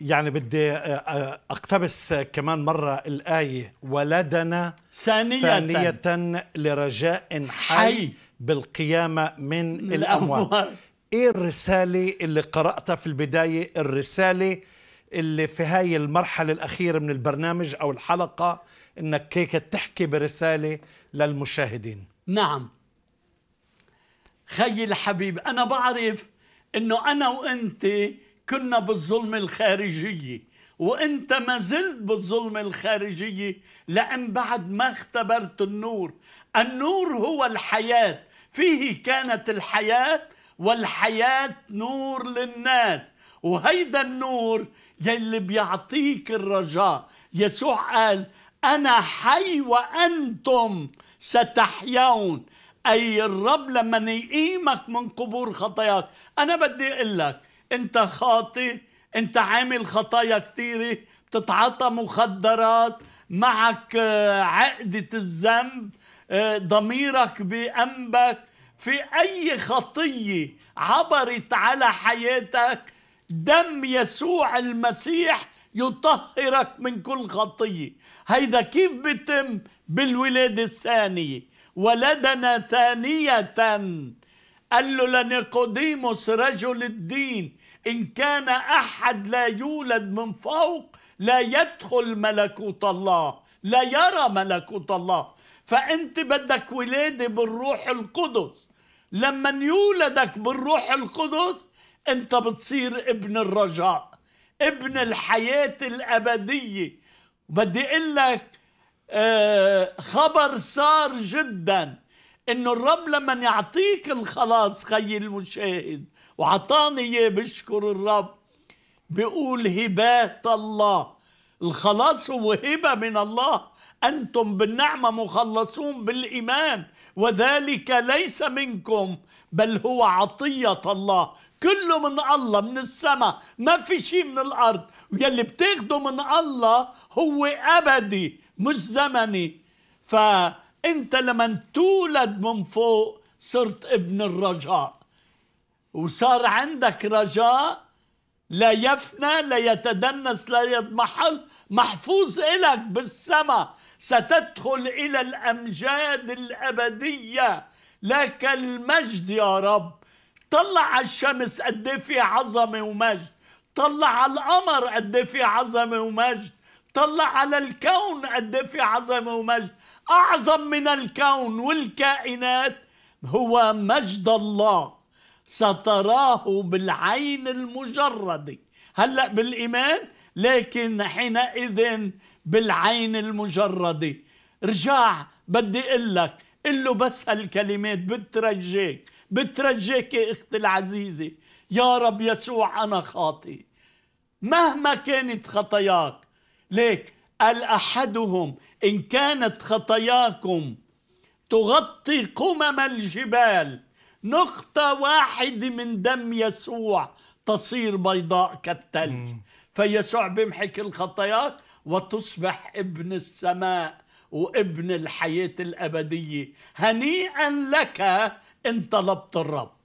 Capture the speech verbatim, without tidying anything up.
يعني بدي أقتبس كمان مرة الآية: ولدنا ثانية, ثانية لرجاء حي بالقيامة من الأموات. إيه الرسالة اللي قرأتها في البداية، الرسالة اللي في هاي المرحلة الأخيرة من البرنامج أو الحلقة، إنك هيك تحكي برسالة للمشاهدين؟ نعم خيي الحبيب، أنا بعرف إنه أنا وأنت كنا بالظلم الخارجية، وأنت ما زلت بالظلم الخارجية، لأن بعد ما اختبرت النور. النور هو الحياة، فيه كانت الحياة، والحياة نور للناس، وهيدا النور يلي بيعطيك الرجاء. يسوع قال: أنا حي وأنتم ستحيون، أي الرب لمن يقيمك من قبور خطاياك. أنا بدي أقول لك، أنت خاطئ، أنت عامل خطايا كثيرة، بتتعاطى مخدرات، معك عقدة الذنب، ضميرك بأنبك، في أي خطية عبرت على حياتك، دم يسوع المسيح يطهرك من كل خطية. هيدا كيف بتم؟ بالولادة الثانية. ولدنا ثانية، قال له لنيقوديموس رجل الدين: إن كان أحد لا يولد من فوق لا يدخل ملكوت الله، لا يرى ملكوت الله. فأنت بدك ولادة بالروح القدس. لما يولدك بالروح القدس أنت بتصير ابن الرجاء، ابن الحياة الأبدية. بدي أقول لك آه خبر صار جدا، إنه الرب لما يعطيك الخلاص خي المشاهد، وعطاني إياه بشكر الرب، بيقول هبات الله. الخلاص هو هبة من الله: أنتم بالنعمة مخلصون بالإيمان، وذلك ليس منكم بل هو عطية الله، كله من الله، من السماء، ما في شيء من الأرض. ويلي بتاخده من الله هو أبدي مش زمني. فأنت لما تولد من فوق صرت ابن الرجاء، وصار عندك رجاء لا يفنى لا يتدنس لا يضمحل، محفوظ إلك بالسماء. ستدخل إلى الأمجاد الأبدية، لك المجد يا رب. طلع على الشمس قد ايه في عظمه ومجد، طلع على القمر قد ايه في عظمه ومجد، طلع على الكون قد ايه في عظمه ومجد. اعظم من الكون والكائنات هو مجد الله، ستراه بالعين المجرده. هلا بالايمان، لكن حينئذ بالعين المجرده. رجع بدي اقول لك، قل له بس هالكلمات بترجيك، بترجيك يا اختي العزيزه: يا رب يسوع انا خاطئ. مهما كانت خطاياك، ليك قال احدهم: ان كانت خطاياكم تغطي قمم الجبال، نقطه واحده من دم يسوع تصير بيضاء كالثلج. فيسوع بيمحك الخطاياك وتصبح ابن السماء وابن الحياه الابديه. هنيئا لك إن طلبت الرب.